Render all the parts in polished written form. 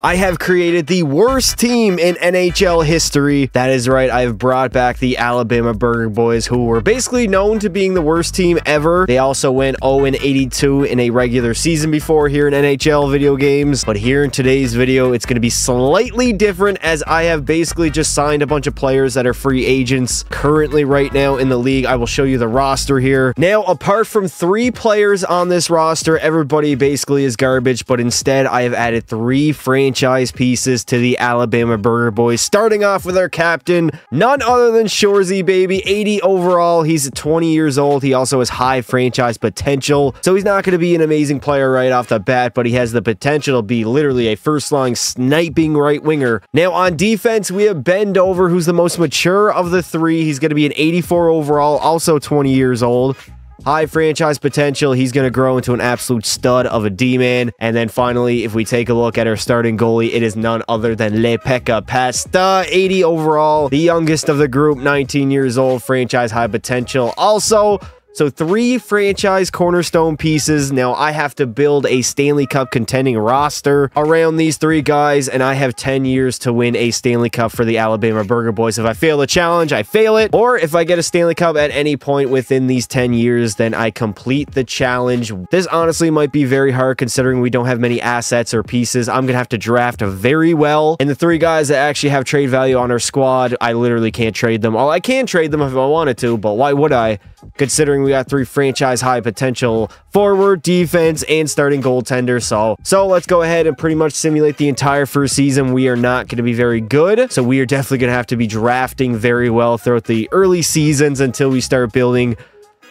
I have created the worst team in NHL history. That is right, I've brought back the Alabama Burger Boys, who were basically known to being the worst team ever. They also went 0-82 in a regular season before here in NHL video games. But here in today's video, it's going to be slightly different, as I have basically just signed a bunch of players that are free agents currently right now in the league. I will show you the roster here. Now, apart from 3 players on this roster, everybody basically is garbage, but instead I have added 3 franchise pieces to the Alabama Burger Boys, starting off with our captain, none other than Shorzy, baby. 80 overall, he's 20 years old. He also has high franchise potential, so he's not going to be an amazing player right off the bat, but he has the potential to be literally a first-line sniping right winger. Now on defense, we have Bendover, who's the most mature of the 3. He's going to be an 84 overall, also 20 years old. High franchise potential. He's going to grow into an absolute stud of a D-man. And then finally, if we take a look at our starting goalie, it is none other than Lepeka Pasta, 80 overall, the youngest of the group, 19 years old, franchise high potential also. So 3 franchise cornerstone pieces. Now I have to build a Stanley Cup contending roster around these 3 guys, and I have 10 years to win a Stanley Cup for the Alabama Burger Boys. If I fail the challenge, I fail it. Or if I get a Stanley Cup at any point within these 10 years, then I complete the challenge. This honestly might be very hard considering we don't have many assets or pieces. I'm going to have to draft very well. And the 3 guys that actually have trade value on our squad, I literally can't trade them. Well, I can trade them if I wanted to, but why would I? Considering we got 3 franchise high potential forward, defense, and starting goaltender. So let's go ahead and pretty much simulate the entire first season. We are not going to be very good, so we are definitely going to have to be drafting very well throughout the early seasons until we start building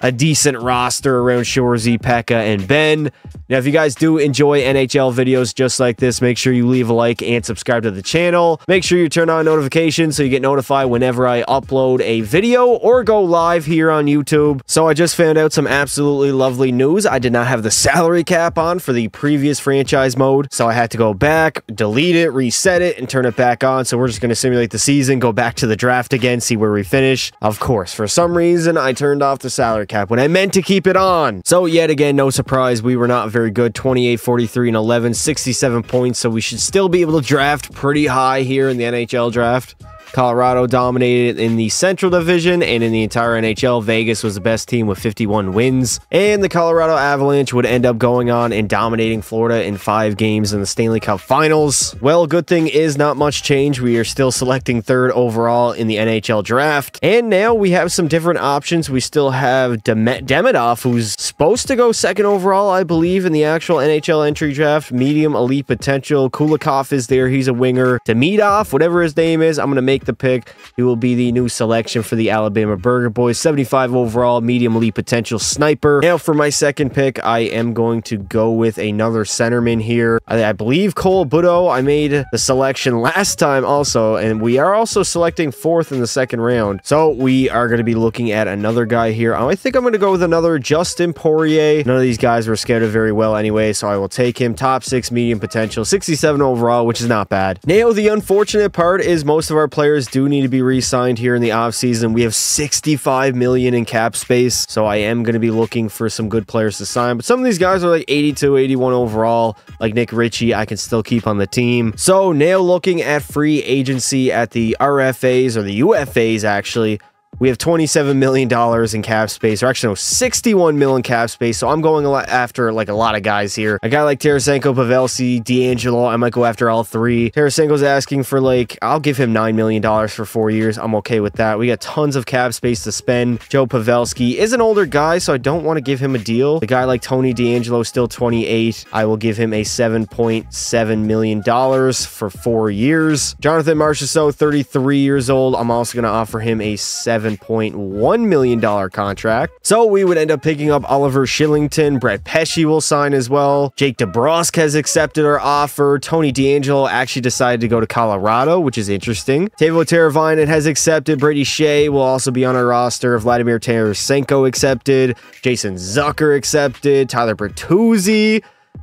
a decent roster around Shorzy, Pekka, and Ben. Now, if you guys do enjoy NHL videos just like this, make sure you leave a like and subscribe to the channel. Make sure you turn on notifications so you get notified whenever I upload a video or go live here on YouTube. So I just found out some absolutely lovely news. I did not have the salary cap on for the previous franchise mode, so I had to go back, delete it, reset it, and turn it back on. So we're just going to simulate the season, go back to the draft again, see where we finish. Of course, for some reason, I turned off the salary cap when I meant to keep it on. So yet again, no surprise, we were not very good. 28, 43, and 11, 67 points. So we should still be able to draft pretty high here in the NHL draft. Colorado dominated in the Central Division and in the entire NHL. Vegas was the best team with 51 wins. And the Colorado Avalanche would end up going on and dominating Florida in 5 games in the Stanley Cup Finals. Well, good thing is not much change. We are still selecting 3rd overall in the NHL draft. And now we have some different options. We still have Demidov, who's supposed to go 2nd overall, I believe, in the actual NHL entry draft. Medium elite potential. Kulikov is there. He's a winger. Demidov, whatever his name is, I'm going to make the pick. He will be the new selection for the Alabama Burger Boys. 75 overall, medium elite potential sniper. Now for my 2nd pick, I am going to go with another centerman here. I believe Cole Budo. I made the selection last time also, and we are also selecting 4th in the 2nd round. So we are going to be looking at another guy here. I think I'm going to go with another Justin Poirier. None of these guys were scouted very well anyway, so I will take him. Top 6 medium potential, 67 overall, which is not bad. Now the unfortunate part is most of our players do need to be re-signed here in the offseason. We have 65 million in cap space, so I am going to be looking for some good players to sign, but some of these guys are like 82, 81 overall, like Nick Ritchie. I can still keep on the team. So now looking at free agency at the RFAs, or the UFAs actually, we have $27 million in cap space, or actually no, 61 million cap space. So I'm going after like a lot of guys here. A guy like Tarasenko, Pavelski, D'Angelo, I might go after all 3. Tarasenko's asking for like, I'll give him $9 million for 4 years. I'm okay with that. We got tons of cap space to spend. Joe Pavelski is an older guy, so I don't want to give him a deal. A guy like Tony D'Angelo, still 28. I will give him a $7.7 million for 4 years. Jonathan Marchessault, 33 years old. I'm also going to offer him a $7.1 million contract. So we would end up picking up Oliver Shillington. Brett Pesci will sign as well. Jake DeBrusk has accepted our offer. Tony D'Angelo actually decided to go to Colorado, which is interesting. Teuvo Teravainen has accepted. Brady Shea will also be on our roster. Vladimir Tarasenko accepted. Jason Zucker accepted. Tyler Bertuzzi.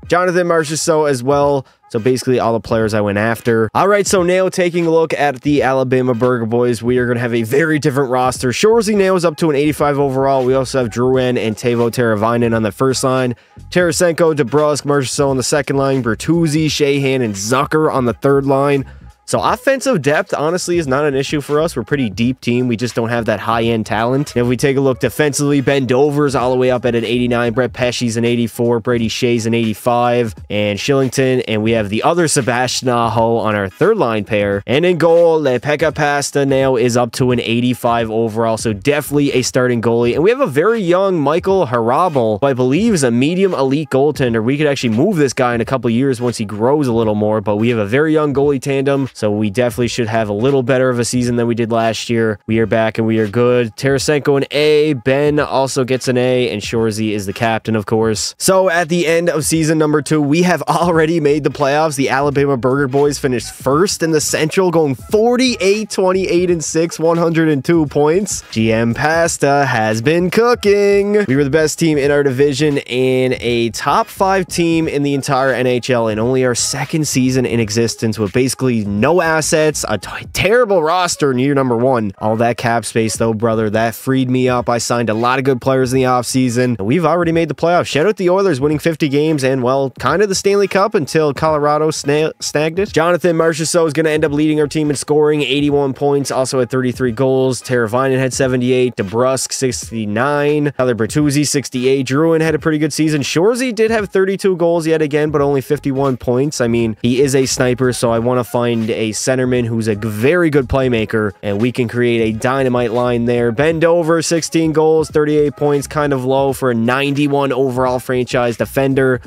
Jonathan Marchessault as well. So basically all the players I went after. All right, so now taking a look at the Alabama Burger Boys, we are going to have a very different roster. Shorzy now is up to an 85 overall. We also have Drouin and Teuvo Teravainen on the first line. Tarasenko, DeBrusk, Marchessault on the second line. Bertuzzi, Shahan, and Zucker on the third line. So offensive depth, honestly, is not an issue for us. We're a pretty deep team. We just don't have that high-end talent. And if we take a look defensively, Ben Dover's all the way up at an 89. Brett Pesci's an 84. Brady Shea's an 85. And Shillington. And we have the other Sebastian Aho on our third-line pair. And in goal, Lepeka Pasta now is up to an 85 overall. So definitely a starting goalie. And we have a very young Michael Harabal, who I believe is a medium elite goaltender. We could actually move this guy in a couple years once he grows a little more. But we have a very young goalie tandem. So we definitely should have a little better of a season than we did last year. We are back and we are good. Tarasenko an A. Ben also gets an A. And Shorzy is the captain, of course. So at the end of season number 2, we have already made the playoffs. The Alabama Burger Boys finished first in the Central, going 48, 28, and 6, 102 points. GM Pasta has been cooking. We were the best team in our division and a top 5 team in the entire NHL in only our second season in existence, with basically no assets, a terrible roster in year number 1. All that cap space, though, brother, that freed me up. I signed a lot of good players in the offseason. We've already made the playoffs. Shout out the Oilers winning 50 games and, well, kind of the Stanley Cup until Colorado snagged it. Jonathan Marchessault is going to end up leading our team in scoring, 81 points, also had 33 goals. Teravainen had 78, DeBrusk 69, Tyler Bertuzzi 68, Drouin had a pretty good season. Shorzy did have 32 goals yet again, but only 51 points. I mean, he is a sniper, so I want to find a centerman who's a very good playmaker, and we can create a dynamite line there. Ben Dover, 16 goals, 38 points, kind of low for a 91 overall franchise defender.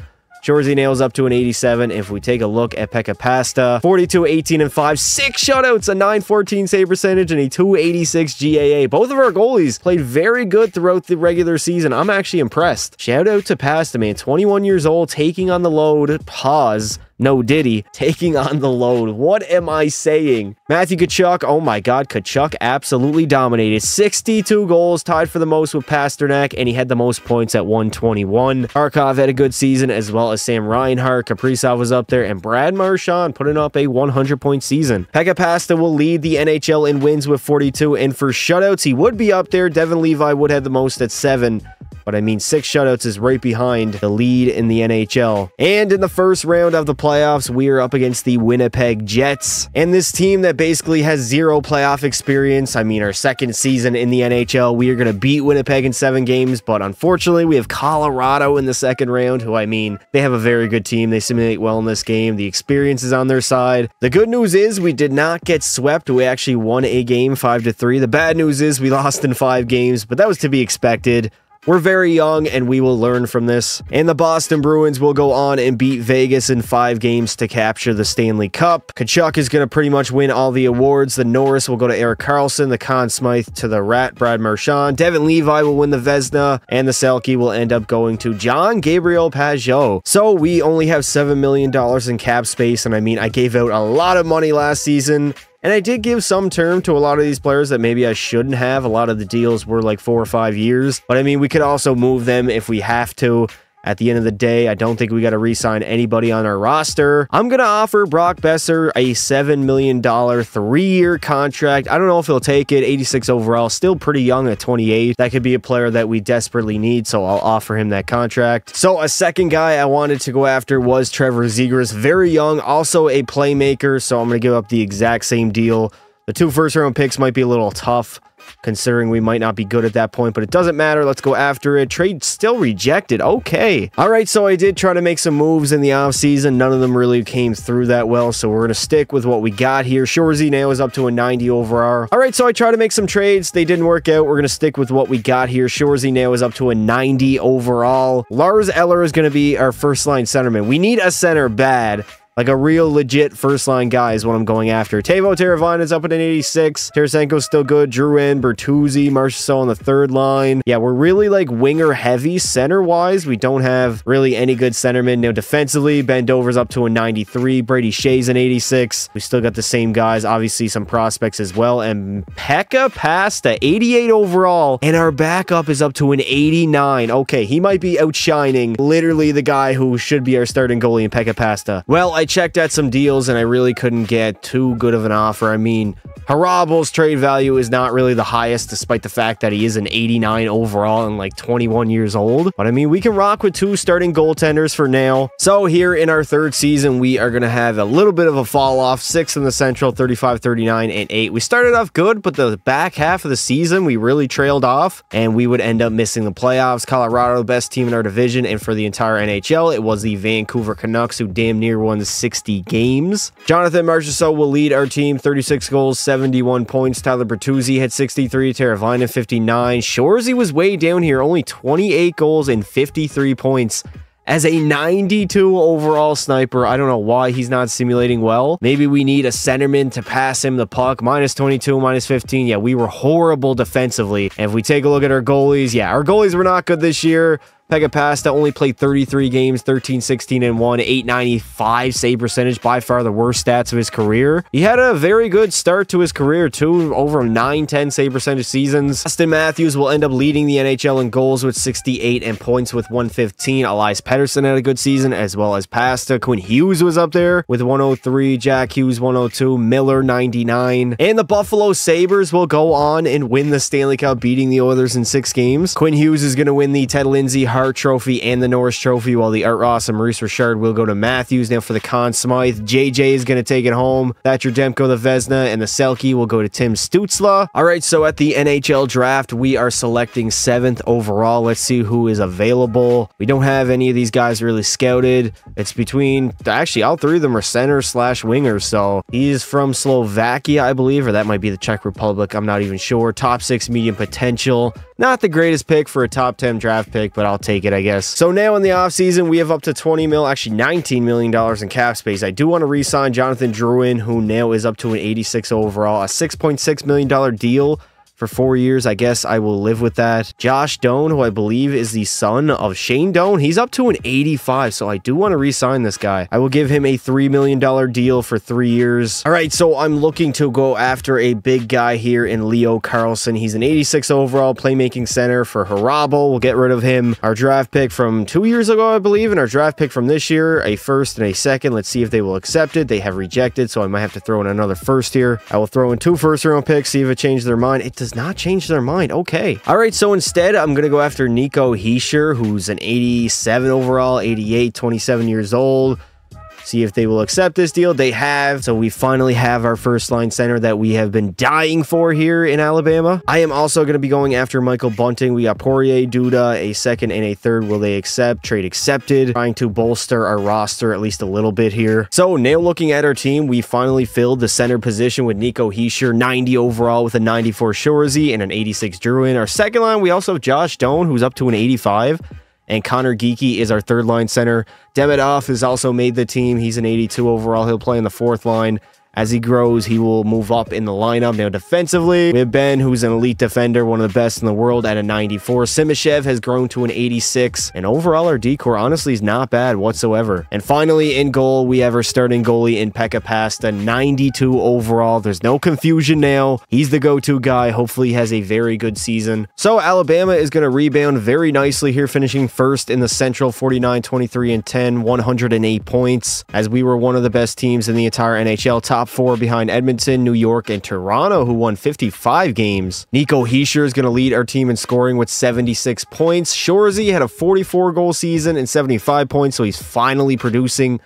Shorzy nails up to an 87. If we take a look at Pekka Pasta, 42, 18, and 5, 6 shutouts, a 914 save percentage, and a 286 GAA. Both of our goalies played very good throughout the regular season. I'm actually impressed. Shout out to Pasta, man. 21 years old, taking on the load. Pause. No Diddy, taking on the load. What am I saying? Matthew Tkachuk, oh my god, Tkachuk absolutely dominated. 62 goals, tied for the most with Pasternak, and he had the most points at 121. Harkov had a good season, as well as Sam Reinhart. Kaprizov was up there, and Brad Marchand putting up a 100-point season. Pekka Pasta will lead the NHL in wins with 42, and for shutouts, he would be up there. Devon Levi would have the most at 7. But I mean, 6 shutouts is right behind the lead in the NHL. And in the first round of the playoffs, we are up against the Winnipeg Jets. And this team that basically has 0 playoff experience, I mean, our second season in the NHL, we are going to beat Winnipeg in 7 games. But unfortunately, we have Colorado in the second round, who, I mean, they have a very good team. They simulate well in this game. The experience is on their side. The good news is we did not get swept. We actually won a game 5-3. The bad news is we lost in 5 games, but that was to be expected. We're very young, and we will learn from this. And the Boston Bruins will go on and beat Vegas in 5 games to capture the Stanley Cup. Tkachuk is going to pretty much win all the awards. The Norris will go to Erik Karlsson, the Conn Smythe to the Rat, Brad Marchand. Devon Levi will win the Vezina, and the Selke will end up going to John Gabriel Pageau. So we only have $7 million in cap space, and I mean, I gave out a lot of money last season. And I did give some term to a lot of these players that maybe I shouldn't have. A lot of the deals were like 4 or 5 years. But I mean, we could also move them if we have to. At the end of the day, I don't think we got to re-sign anybody on our roster. I'm going to offer Brock Besser a $7 million 3-year contract. I don't know if he'll take it. 86 overall, still pretty young at 28. That could be a player that we desperately need, so I'll offer him that contract. So a second guy I wanted to go after was Trevor Zegras. Very young, also a playmaker, so I'm going to give up the exact same deal. The 2 first-round picks might be a little tough, considering we might not be good at that point, but it doesn't matter. Let's go after it. Trade still rejected. Okay. All right, so I did try to make some moves in the offseason. None of them really came through that well, so we're going to stick with what we got here. Shorzy now is up to a 90 overall. All right, so I tried to make some trades. They didn't work out. We're going to stick with what we got here. Shorzy now is up to a 90 overall. Lars Eller is going to be our first-line centerman. We need a center bad. Like a real legit first line guy is what I'm going after. Teuvo Teravainen is up at an 86. Tarasenko's still good. Drew in, Bertuzzi, Marchessault on the third line. Yeah, we're really like winger heavy center wise. We don't have really any good centerman. No, defensively, Ben Dover's up to a 93. Brady Shea's an 86. We still got the same guys, obviously some prospects as well. And Pekka Pasta, 88 overall. And our backup is up to an 89. Okay, he might be outshining literally the guy who should be our starting goalie in Pekka Pasta. Well, I checked at some deals and I really couldn't get too good of an offer. I mean, Harabal's trade value is not really the highest, despite the fact that he is an 89 overall and like 21 years old. But I mean, we can rock with two starting goaltenders for now. So here in our third season, we are going to have a little bit of a fall off. 6th in the Central, 35, 39, and 8. We started off good, but the back half of the season, we really trailed off and we would end up missing the playoffs. Colorado, best team in our division, and for the entire NHL, it was the Vancouver Canucks, who damn near won the 60 games. Jonathan Marchessault will lead our team, 36 goals, 71 points. Tyler Bertuzzi had 63, Teravainen 59. Shoresy was way down here, only 28 goals and 53 points. As a 92 overall sniper, I don't know why he's not simulating well. Maybe we need a centerman to pass him the puck. Minus 22, minus 15. Yeah, we were horrible defensively. And if we take a look at our goalies, yeah, our goalies were not good this year. Pekka Pasta only played 33 games, 13, 16, and 1, 895 save percentage, by far the worst stats of his career. He had a very good start to his career, too, over 9-10 save percentage seasons. Austin Matthews will end up leading the NHL in goals with 68 and points with 115. Elias Pettersson had a good season, as well as Pasta. Quinn Hughes was up there with 103, Jack Hughes 102, Miller 99. And the Buffalo Sabres will go on and win the Stanley Cup, beating the Oilers in 6 games. Quinn Hughes is going to win the Ted Lindsay Hart Trophy and the Norris Trophy, while the Art Ross and Maurice Richard will go to Matthews. Now for the Conn Smythe, JJ is going to take it home. Thatcher Demko, the Vezina, and the Selke will go to Tim Stutzla. All right, so at the NHL draft, we are selecting 7th overall. Let's see who is available. We don't have any of these guys really scouted. It's between, actually, all three of them are center/wingers. So he's from Slovakia, I believe, or that might be the Czech Republic. I'm not even sure. Top 6 medium potential. Not the greatest pick for a top 10 draft pick, but I'll take it, I guess. So now in the offseason, we have up to $19 million in cap space. I do want to re-sign Jonathan Drouin, who now is up to an 86 overall, a $6.6 million deal for 4 years. I guess I will live with that. Josh Doan, who I believe is the son of Shane Doan, he's up to an 85, so I do want to re-sign this guy. I will give him a $3 million deal for 3 years. All right, so I'm looking to go after a big guy here in Leo Carlsson. He's an 86 overall playmaking center for Harabo. We'll get rid of him. Our draft pick from 2 years ago, I believe, and our draft pick from this year, a 1st and a 2nd. Let's see if they will accept it. They have rejected, so I might have to throw in another 1st here. I will throw in 2 first-round picks, see if it changed their mind. It does not change their mind. Okay. All right, so instead, I'm going to go after Nico Hischier, who's an 87 overall, 88, 27 years old. See if they will accept this deal. They have. So we finally have our first line center that we have been dying for here in Alabama. I am also going to be going after Michael Bunting. We got Poirier, Duda, a 2nd and a 3rd. Will they accept? Trade accepted. Trying to bolster our roster at least a little bit here. So now looking at our team, we finally filled the center position with Nico Hischier, 90 overall with a 94 Shoresy and an 86 Drouin. Our 2nd line, we also have Josh Doan, who's up to an 85. And Connor Geekie is our 3rd line center. Demidov has also made the team. He's an 82 overall. He'll play in the 4th line. As he grows, he will move up in the lineup. Now, defensively, we have Ben, who's an elite defender, one of the best in the world, at a 94. Simashev has grown to an 86. And overall, our decor, honestly, is not bad whatsoever. And finally, in goal, we have our starting goalie in Pekka Pasta, 92 overall. There's no confusion now. He's the go-to guy. Hopefully, he has a very good season. So, Alabama is going to rebound very nicely here, finishing 1st in the Central, 49, 23, and 10, 108 points, as we were one of the best teams in the entire NHL. Top 4 behind Edmonton, New York, and Toronto, who won 55 games. Nico Hischier is going to lead our team in scoring with 76 points. Shoresy had a 44-goal season and 75 points, so he's finally producing.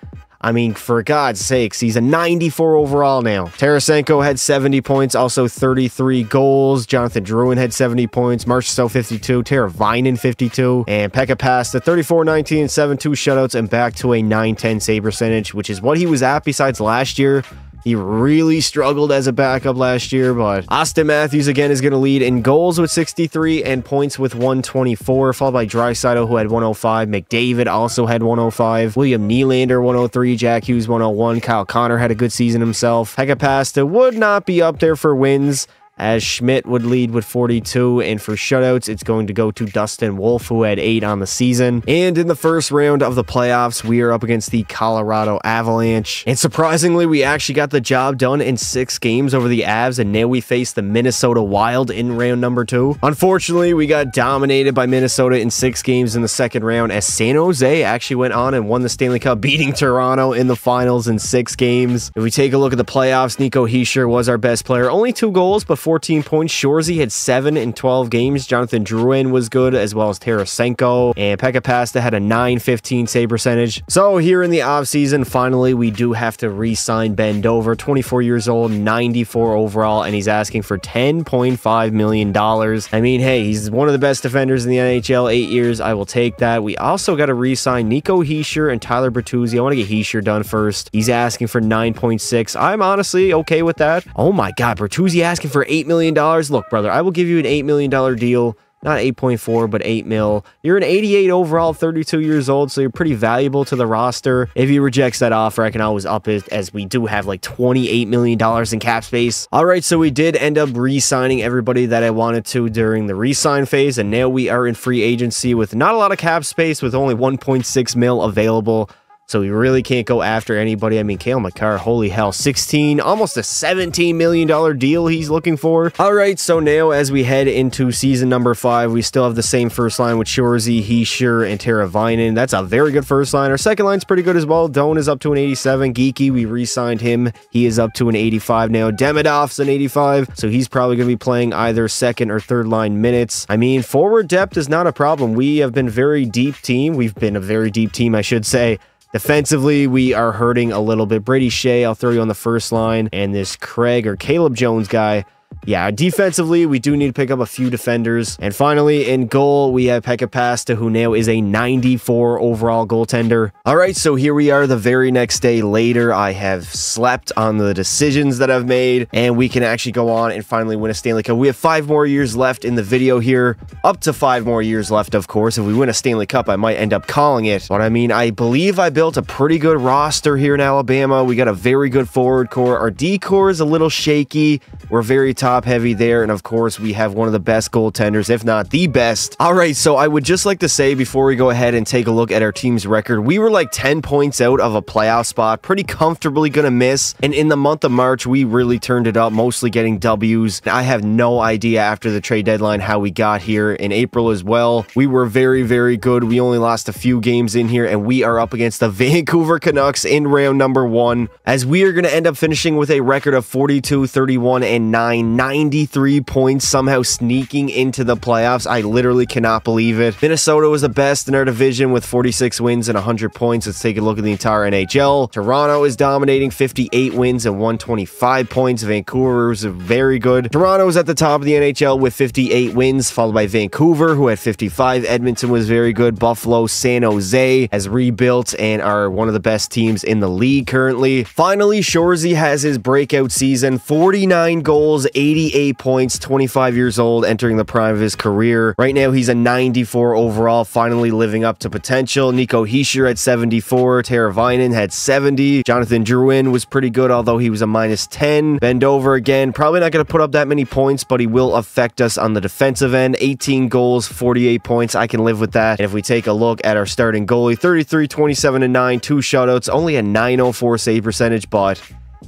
I mean, for God's sakes, he's a 94 overall now. Tarasenko had 70 points, also 33 goals. Jonathan Drouin had 70 points. Marchessault 52, Teravainen 52, and Pekka Pasta 34, 19, and 7, 2 shutouts, and back to a 9-10 save percentage, which is what he was at besides last year. He really struggled as a backup last year, but Auston Matthews again is going to lead in goals with 63 and points with 124, followed by Draisaitl, who had 105. McDavid also had 105. William Nylander, 103. Jack Hughes, 101. Kyle Connor had a good season himself. Hekapasta would not be up there for wins, as Schmidt would lead with 42, and for shutouts, it's going to go to Dustin Wolf, who had 8 on the season. And in the first round of the playoffs, we are up against the Colorado Avalanche, and surprisingly, we actually got the job done in 6 games over the Avs, and now we face the Minnesota Wild in round number 2. Unfortunately, we got dominated by Minnesota in 6 games in the second round, as San Jose actually went on and won the Stanley Cup, beating Toronto in the finals in 6 games. If we take a look at the playoffs, Nico Hischier was our best player, only 2 goals, but 14 points. Shorzy had 7 in 12 games. Jonathan Drouin was good, as well as Tarasenko, and Pekka Pasta had a 915 save percentage. So here in the offseason, finally, we do have to re-sign Ben Dover, 24 years old, 94 overall, and he's asking for $10.5 million. I mean, hey, he's one of the best defenders in the NHL. 8 years, I will take that. We also got to re-sign Nico Hischier and Tyler Bertuzzi. I want to get Hischier done first. He's asking for 9.6. I'm honestly okay with that. Oh my god, Bertuzzi asking for $8 million. Look, brother, I will give you an $8 million deal, not 8.4, but 8 mil. You're an 88 overall, 32 years old, so you're pretty valuable to the roster. If he rejects that offer, I can always up it, as we do have like $28 million in cap space. All right, so we did end up re-signing everybody that I wanted to during the re-sign phase, and now we are in free agency with not a lot of cap space, with only 1.6 mil available. So we really can't go after anybody. I mean, Kale McCarr, holy hell, 16, almost a $17 million deal he's looking for. All right, so now as we head into season number 5, we still have the same first line with Shorzy, Hischier, and Teravainen. That's a very good first line. Our second line's pretty good as well. Doan is up to an 87. Geeky, we re-signed him. He is up to an 85 now. Demidov's an 85, so he's probably going to be playing either second or third line minutes. I mean, forward depth is not a problem. We have been very deep team. We've been a very deep team, I should say. Defensively, we are hurting a little bit. Brady Shea, I'll throw you on the first line, and this Craig or Caleb Jones guy. Yeah, defensively, we do need to pick up a few defenders. And finally, in goal, we have Pekka Pasta, who now is a 94 overall goaltender. All right, so here we are the very next day later. I have slept on the decisions that I've made, and we can actually go on and finally win a Stanley Cup. We have 5 more years left in the video here. Up to 5 more years left, of course. If we win a Stanley Cup, I might end up calling it. But I mean, I believe I built a pretty good roster here in Alabama. We got a very good forward core. Our D core is a little shaky. We're very tight. Top heavy there, and of course we have one of the best goaltenders, if not the best. All right, so I would just like to say, before we go ahead and take a look at our team's record, we were like 10 points out of a playoff spot, pretty comfortably gonna miss, and in the month of March we really turned it up, mostly getting W's. I have no idea after the trade deadline how we got here. In April as well, we were very good. We only lost a few games in here, and we are up against the Vancouver Canucks in round number 1, as we are gonna end up finishing with a record of 42-31-9, 93 points, somehow sneaking into the playoffs. I literally cannot believe it. Minnesota was the best in our division with 46 wins and 100 points. Let's take a look at the entire NHL. Toronto is dominating, 58 wins and 125 points. Vancouver is very good. Toronto is at the top of the NHL with 58 wins, followed by Vancouver, who had 55. Edmonton was very good. Buffalo, San Jose has rebuilt and are one of the best teams in the league currently. Finally, Shorzy has his breakout season, 49 goals, 88 points, 25 years old, entering the prime of his career. Right now, he's a 94 overall, finally living up to potential. Nico Hischier at 74, Teravainen had 70, Jonathan Drouin was pretty good, although he was a -10. Ben Dover, again, probably not going to put up that many points, but he will affect us on the defensive end. 18 goals, 48 points, I can live with that. And if we take a look at our starting goalie, 33, 27, and 9, 2 shutouts, only a .904 save percentage, but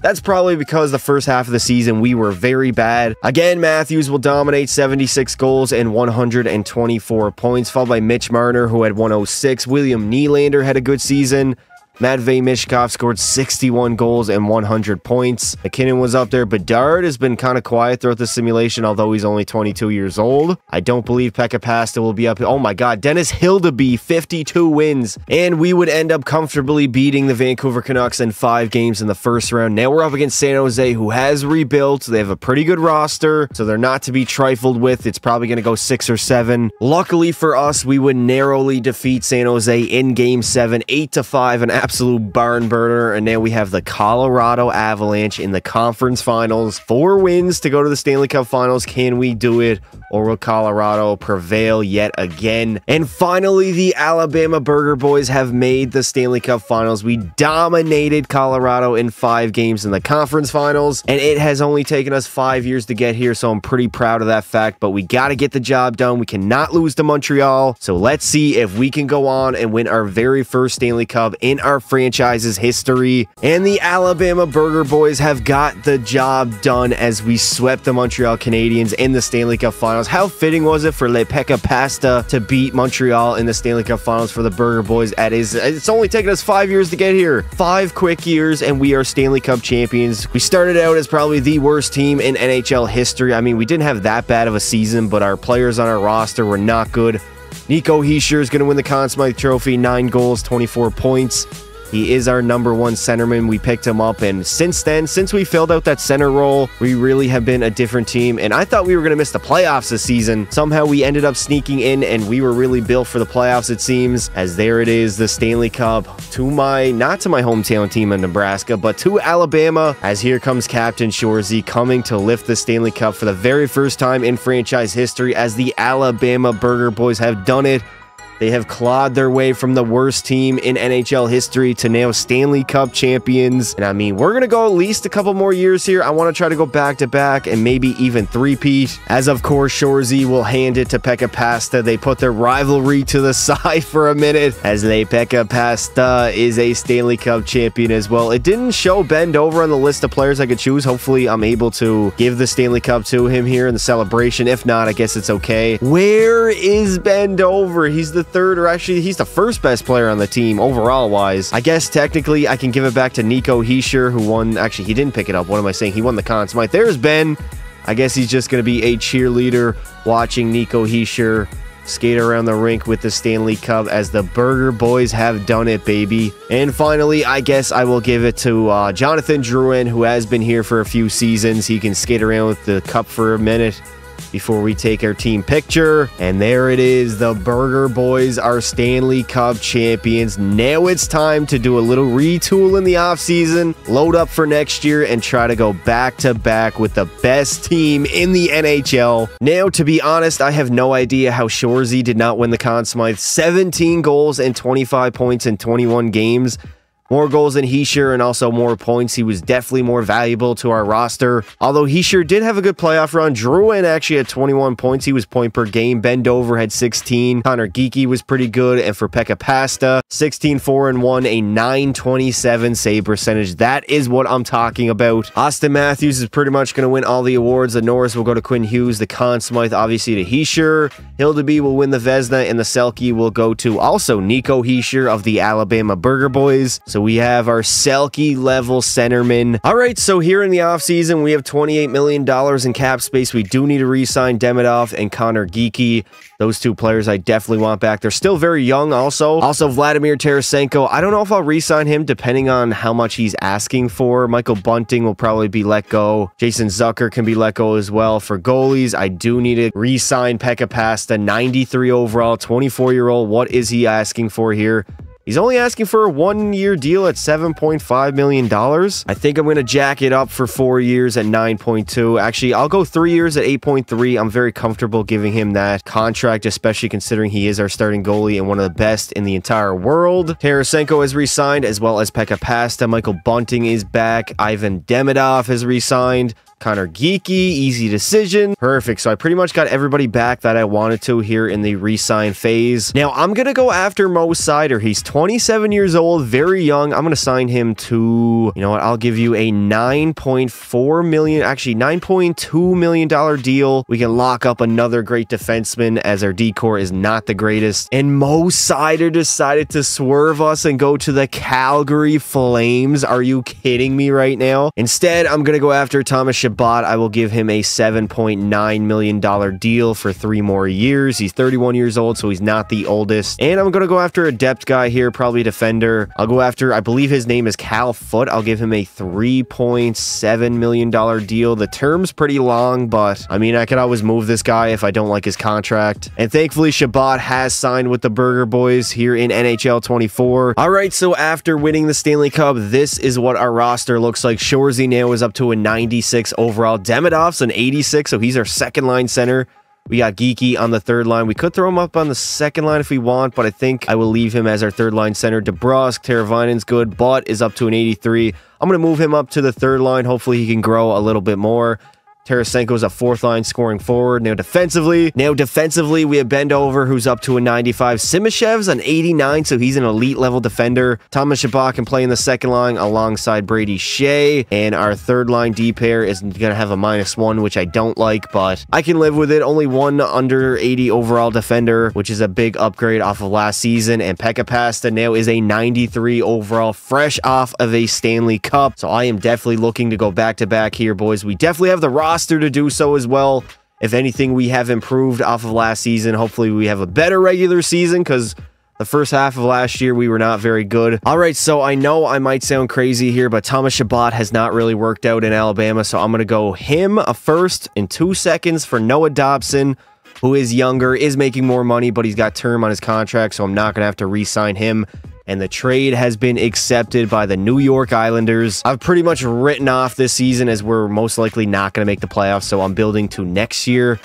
that's probably because the first half of the season we were very bad. Again, Matthews will dominate, 76 goals and 124 points, followed by Mitch Marner, who had 106. William Nylander had a good season. Matvei Mishkov scored 61 goals and 100 points. McKinnon was up there. Bedard has been kind of quiet throughout the simulation, although he's only 22 years old. I don't believe Pekka Pasta will be up. Oh my god, Dennis Hildeby, 52 wins. And we would end up comfortably beating the Vancouver Canucks in 5 games in the first round. Now we're up against San Jose, who has rebuilt. They have a pretty good roster, so they're not to be trifled with. It's probably going to go 6 or 7. Luckily for us, we would narrowly defeat San Jose in Game 7, 8-5, and absolute barn burner, and now we have the Colorado Avalanche in the conference finals. 4 wins to go to the Stanley Cup Finals. Can we do it, or will Colorado prevail yet again? And finally, the Alabama Burger Boys have made the Stanley Cup Finals. We dominated Colorado in 5 games in the conference finals, and it has only taken us 5 years to get here, so I'm pretty proud of that fact, but we got to get the job done. We cannot lose to Montreal, so let's see if we can go on and win our very first Stanley Cup in our franchise's history. And the Alabama Burger Boys have got the job done as we swept the Montreal Canadiens in the Stanley Cup Finals. How fitting was it for Le Pekka Pasta to beat Montreal in the Stanley Cup Finals for the Burger Boys? It's only taken us 5 years to get here. 5 quick years, and we are Stanley Cup champions. We started out as probably the worst team in NHL history. I mean, we didn't have that bad of a season, but our players on our roster were not good. Nico Hischier is going to win the Conn Smythe Trophy, 9 goals, 24 points. He is our #1 centerman. We picked him up, and since then, since we filled out that center role, we really have been a different team, and I thought we were going to miss the playoffs this season. Somehow we ended up sneaking in, and we were really built for the playoffs, it seems, as there it is, the Stanley Cup, not to my hometown team in Nebraska, but to Alabama, as here comes Captain Shoresy coming to lift the Stanley Cup for the very first time in franchise history, as the Alabama Burger Boys have done it. They have clawed their way from the worst team in NHL history to now Stanley Cup champions. And I mean, we're going to go at least a couple more years here. I want to try to go back-to-back and maybe even three-peat. As, of course, Shoresy will hand it to Pekka Pasta. They put their rivalry to the side for a minute, as Pekka Pasta is a Stanley Cup champion as well. It didn't show Bend over on the list of players I could choose. Hopefully, I'm able to give the Stanley Cup to him here in the celebration. If not, I guess it's okay. Where is Bend over? He's the third, or actually he's the first best player on the team overall wise. I guess technically I can give it back to Nico Hischier, who won. Actually, he didn't pick it up. What am I saying? He won the Conn Smythe. There's Ben. I guess he's just going to be a cheerleader watching Nico Hischier skate around the rink with the Stanley Cup, as the Burger Boys have done it, baby. And finally, I guess I will give it to Jonathan Drouin, who has been here for a few seasons. He can skate around with the cup for a minute before we take our team picture. And there it is. The Burger Boys are Stanley Cup champions. Now it's time to do a little retool in the offseason, load up for next year, and try to go back-to-back with the best team in the NHL. Now, to be honest, I have no idea how Shoresy did not win the Conn Smythe. 17 goals and 25 points in 21 games. More goals than Hischier, and also more points. He was definitely more valuable to our roster. Although Hischier did have a good playoff run. Drouin actually had 21 points. He was point per game. Bendover had 16. Connor Geekie was pretty good. And for Pekka Pasta, 16-4-1, a 927 save percentage. That is what I'm talking about. Austin Matthews is pretty much going to win all the awards. The Norris will go to Quinn Hughes. The Conn Smythe, obviously, to Hischier. Hildeby will win the Vezina, and the Selke will go to also Nico Hischier of the Alabama Burger Boys. So we have our Selke-level centerman. All right, so here in the offseason, we have $28 million in cap space. We do need to re-sign Demidov and Connor Geekie. Those two players I definitely want back. They're still very young also. Also, Vladimir Tarasenko. I don't know if I'll re-sign him depending on how much he's asking for. Michael Bunting will probably be let go. Jason Zucker can be let go as well. For goalies, I do need to re-sign Pekka Pasta. 93 overall, 24-year-old. What is he asking for here? He's only asking for a 1-year deal at $7.5 million. I think I'm going to jack it up for 4 years at 9.2. Actually, I'll go 3 years at 8.3. I'm very comfortable giving him that contract, especially considering he is our starting goalie and one of the best in the entire world. Tarasenko has re-signed, as well as Pekka Pasta. Michael Bunting is back. Ivan Demidov has re-signed. Connor Geekie, easy decision. Perfect. So I pretty much got everybody back that I wanted to here in the re-sign phase. Now I'm going to go after Mo Seider. He's 27 years old, very young. I'm going to sign him to, you know what, I'll give you a $9.2 million deal. We can lock up another great defenseman, as our decor is not the greatest. And Mo Seider decided to swerve us and go to the Calgary Flames. Are you kidding me right now? Instead, I'm going to go after Thomas Chabot. bought, I will give him a $7.9 million deal for 3 more years. He's 31 years old, so he's not the oldest. And I'm going to go after a depth guy here, probably a defender. I'll go after, I believe his name is Cal Foote. I'll give him a $3.7 million deal. The term's pretty long, but I mean, I could always move this guy if I don't like his contract. And thankfully, Shabbat has signed with the Burger Boys here in NHL 24. All right, so after winning the Stanley Cup, this is what our roster looks like. Shorzy now is up to a 96 overall. Demidov's an 86, so he's our second line center. We got Geeky on the third line. We could throw him up on the second line if we want, but I think I will leave him as our third line center. DeBrusk, Teravainen's good. Butt is up to an 83. I'm going to move him up to the third line. Hopefully he can grow a little bit more. Tarasenko's a fourth line scoring forward. Now defensively, we have Bendover, who's up to a 95. Simashev's an 89, so he's an elite level defender. Thomas Chabot can play in the second line alongside Brady Shea. And our third line D pair is going to have a -1, which I don't like, but I can live with it. Only one under 80 overall defender, which is a big upgrade off of last season. And Pekka Pasta now is a 93 overall, fresh off of a Stanley Cup. So I am definitely looking to go back to back here, boys. We definitely have the roster to do so as well. If anything, we have improved off of last season. Hopefully we have a better regular season, because the first half of last year, we were not very good. All right, so I know I might sound crazy here, but Thomas Chabot has not really worked out in Alabama, so I'm going to go him a first and 2 seconds for Noah Dobson, who is younger, is making more money, but he's got term on his contract, so I'm not going to have to re-sign him. And the trade has been accepted by the New York Islanders. I've pretty much written off this season as we're most likely not going to make the playoffs, so I'm building to next year,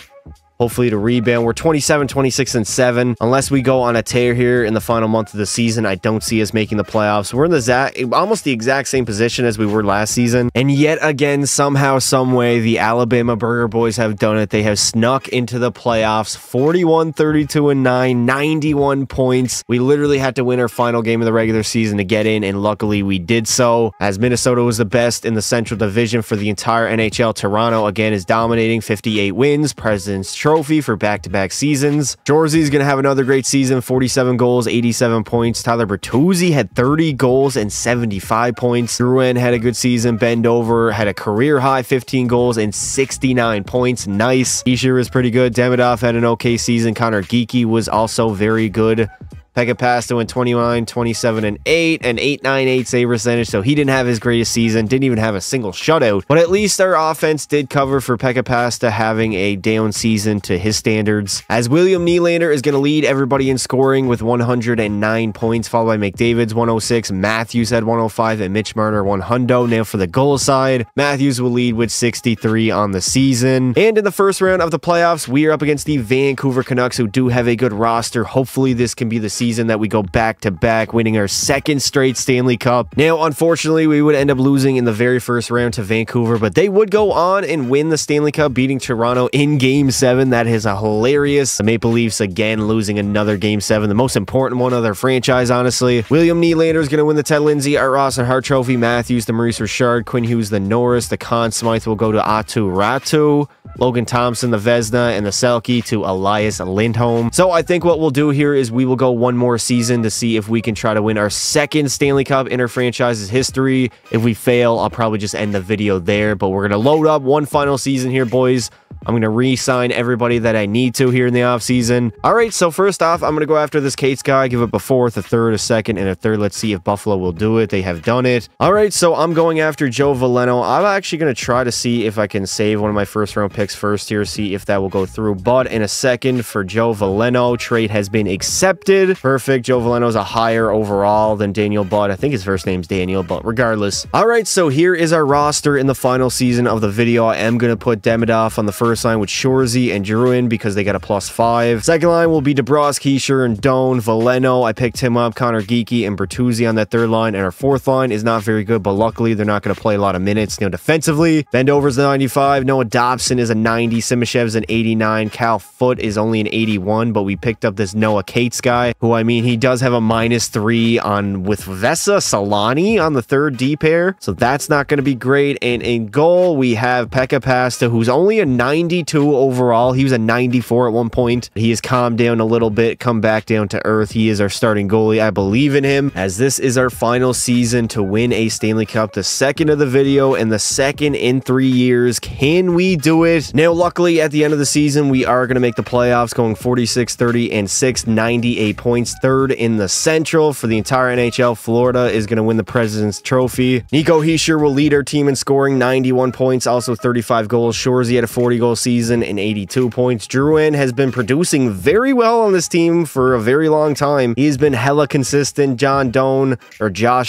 hopefully to rebound. We're 27, 26, and 7. Unless we go on a tear here in the final month of the season, I don't see us making the playoffs. We're in the almost the exact same position as we were last season. And yet again, somehow, someway, the Alabama Burger Boys have done it. They have snuck into the playoffs, 41, 32, and 9, 91 points. We literally had to win our final game of the regular season to get in, and luckily we did so, as Minnesota was the best in the Central Division for the entire NHL. Toronto, again, is dominating, 58 wins, President's Trophy for back-to-back seasons. Shorzy's going to have another great season, 47 goals, 87 points. Tyler Bertuzzi had 30 goals and 75 points. Drouin had a good season. Bendover had a career-high 15 goals and 69 points. Nice. Esher was pretty good. Demidov had an okay season. Connor Geeky was also very good. Pekka Pasta went 29, 27, and 8, and 8.98 save percentage, so he didn't have his greatest season, didn't even have a single shutout, but at least our offense did cover for Pekka Pasta having a down season to his standards, as William Nylander is going to lead everybody in scoring with 109 points, followed by McDavid's 106, Matthews had 105, and Mitch Marner 100. Now for the goal side, Matthews will lead with 63 on the season, and in the first round of the playoffs, we are up against the Vancouver Canucks, who do have a good roster. Hopefully this can be the season that we go back to back, winning our second straight Stanley Cup. Now, unfortunately, we would end up losing in the very first round to Vancouver, but they would go on and win the Stanley Cup, beating Toronto in Game 7. That is a hilarious. The Maple Leafs, again, losing another Game 7, the most important one of their franchise, honestly. William Nylander is going to win the Ted Lindsay, Art Ross, and Hart Trophy. Matthews, the Maurice Richard, Quinn Hughes, the Norris, the Conn Smythe will go to Atu Ratu, Logan Thompson, the Vezina, and the Selke to Elias Lindholm. So I think what we'll do here is we will go one more season to see if we can try to win our second Stanley Cup in our franchise's history. If we fail, I'll probably just end the video there, but we're going to load up one final season here, boys. I'm going to re-sign everybody that I need to here in the offseason. All right, so first off, I'm going to go after this Cates guy, give up a fourth, a third, a second, and a third. Let's see if Buffalo will do it. They have done it. All right, so I'm going after Joe Valeno. I'm actually going to try to see if I can save one of my first-round picks first here, see if that will go through. But in a second for Joe Valeno, trade has been accepted. Perfect. Joe Valeno's a higher overall than Daniel Butt. I think his first name's Daniel, but regardless. All right, so here is our roster in the final season of the video. I am going to put Demidov on the first line with Shorzy and Drouin because they got a +5. Second line will be DeBrusk, Hischier, and Doan. Valeno, I picked him up. Connor Geeky and Bertuzzi on that third line. And our fourth line is not very good, but luckily they're not going to play a lot of minutes. Now defensively, Bendover's the 95. Noah Dobson is is a 90. Simashev's an 89. Cal Foote is only an 81, but we picked up this Noah Cates guy, who, I mean, he does have a -3 on with Vesa Solani on the third D pair, so that's not going to be great. And in goal, we have Pekka Pasta, who's only a 92 overall. He was a 94 at one point. He has calmed down a little bit, come back down to earth. He is our starting goalie. I believe in him, as this is our final season to win a Stanley Cup, the second of the video and the second in 3 years. Can we do it? Now, luckily, at the end of the season, we are going to make the playoffs, going 46, 30, and 6, 98 points, third in the Central for the entire NHL. Florida is going to win the President's Trophy. Nico Hischier will lead our team in scoring, 91 points, also 35 goals. Shorzy had a 40-goal season and 82 points. Drouin has been producing very well on this team for a very long time. He's been hella consistent. Josh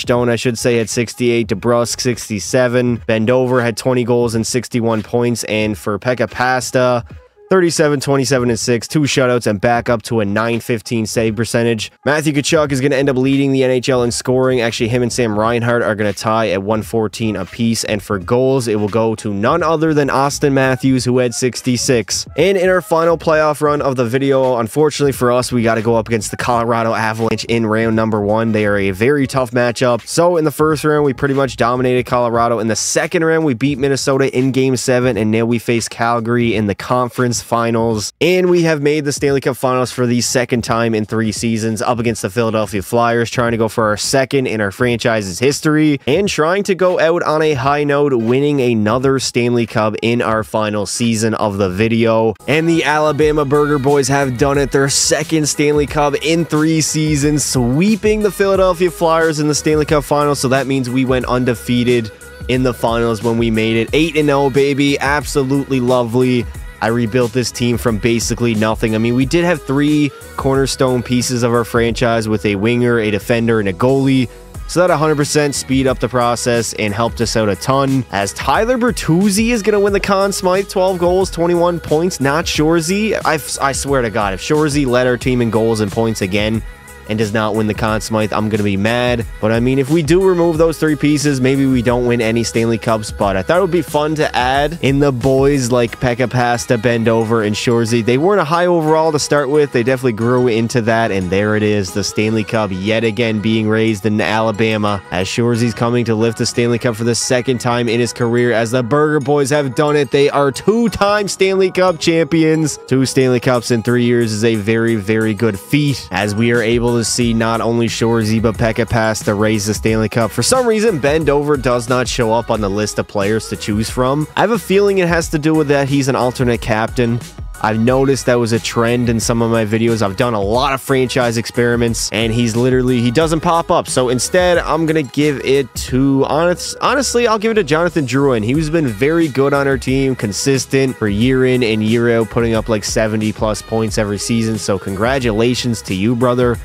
Doan, I should say, had 68. DeBrusk, 67. Bendover had 20 goals and 61 points. And for Pekka Pasta, 37, 27, and 6, 2 shutouts, and back up to a .915 save percentage. Matthew Tkachuk is going to end up leading the NHL in scoring. Actually, him and Sam Reinhart are going to tie at 114 apiece. And for goals, it will go to none other than Austin Matthews, who had 66. And in our final playoff run of the video, unfortunately for us, we got to go up against the Colorado Avalanche in round number 1. They are a very tough matchup. So in the first round, we pretty much dominated Colorado. In the second round, we beat Minnesota in Game 7, and now we face Calgary in the conference finals, and we have made the Stanley Cup finals for the second time in 3 seasons, up against the Philadelphia Flyers, trying to go for our second in our franchise's history and trying to go out on a high note, winning another Stanley Cup in our final season of the video. And the Alabama Burger Boys have done it, their second Stanley Cup in 3 seasons, sweeping the Philadelphia Flyers in the Stanley Cup finals. So that means we went undefeated in the finals when we made it. 8-0, baby. Absolutely lovely. I rebuilt this team from basically nothing. I mean, we did have 3 cornerstone pieces of our franchise with a winger, a defender, and a goalie. So that 100% speed up the process and helped us out a ton. As Tyler Bertuzzi is going to win the Conn Smythe, 12 goals, 21 points. Not Shorzy. I swear to God, if Shorzy led our team in goals and points again and does not win the Conn Smythe, I'm going to be mad. But I mean, if we do remove those 3 pieces, maybe we don't win any Stanley Cups, but I thought it would be fun to add in the boys like Pekka Pasta, Bendover, and Shorzy. They weren't a high overall to start with. They definitely grew into that, and there it is, the Stanley Cup yet again being raised in Alabama, as Shorzy's coming to lift the Stanley Cup for the second time in his career, as the Burger Boys have done it. They are 2-time Stanley Cup champions. 2 Stanley Cups in 3 years is a very, very good feat, as we are able to see not only Shorzy but Pekka Pasta raise the Stanley Cup. For some reason, Bendover does not show up on the list of players to choose from. I have a feeling it has to do with that he's an alternate captain. I've noticed that was a trend in some of my videos. I've done a lot of franchise experiments, and he doesn't pop up. So instead, I'm going to give it to, honestly, I'll give it to Jonathan Drouin. He's been very good on our team, consistent for year in and year out, putting up like 70-plus points every season. So congratulations to you, brother.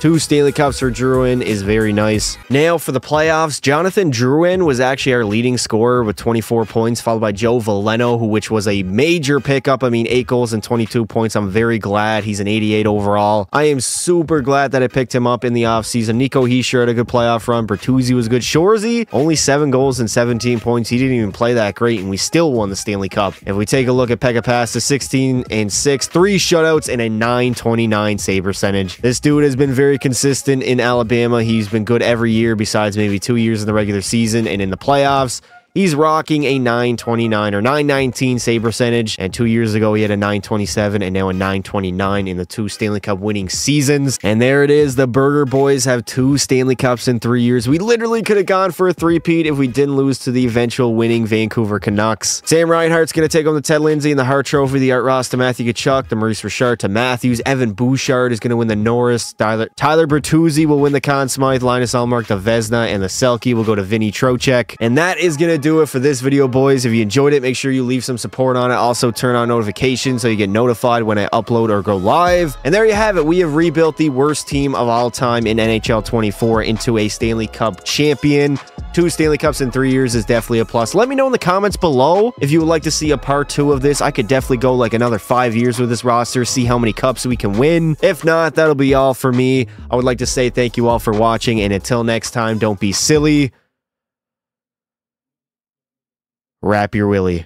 2 Stanley Cups for Drouin is very nice. Now for the playoffs, Jonathan Drouin was actually our leading scorer with 24 points, followed by Joe Valeno, which was a major pickup. I mean, 8 goals and 22 points. I'm very glad. He's an 88 overall. I am super glad that I picked him up in the offseason. Nico Hischier had a good playoff run. Bertuzzi was good. Shorzy, only 7 goals and 17 points. He didn't even play that great, and we still won the Stanley Cup. If we take a look at Pekka Pasta, 16 and 6, 3 shutouts, and a .929 save percentage. This dude has been very consistent in Alabama. He's been good every year besides maybe 2 years in the regular season, and in the playoffs he's rocking a .929 or .919 save percentage, and 2 years ago he had a .927 and now a .929 in the 2 Stanley Cup winning seasons. And there it is, the Burger Boys have 2 Stanley Cups in 3 years. We literally could have gone for a three-peat if we didn't lose to the eventual winning Vancouver Canucks. Sam Reinhart's going to take home the Ted Lindsay and the Hart Trophy, the Art Ross to Matthew Tkachuk, the Maurice Richard to Matthews. Evan Bouchard is going to win the Norris. Tyler Bertuzzi will win the Conn Smythe. Linus Ullmark, the Vezina, and the Selke will go to Vinnie Trocheck. And that is going to do it for this video, boys. If you enjoyed it, make sure you leave some support on it. Also turn on notifications so you get notified when I upload or go live. And there you have it, we have rebuilt the worst team of all time in NHL 24 into a Stanley Cup champion. 2 Stanley Cups in 3 years is definitely a plus. Let me know in the comments below if you would like to see a part 2 of this. I could definitely go like another 5 years with this roster, see how many cups we can win. If not, that'll be all for me. I would like to say thank you all for watching, and until next time, don't be silly. Wrap your willy.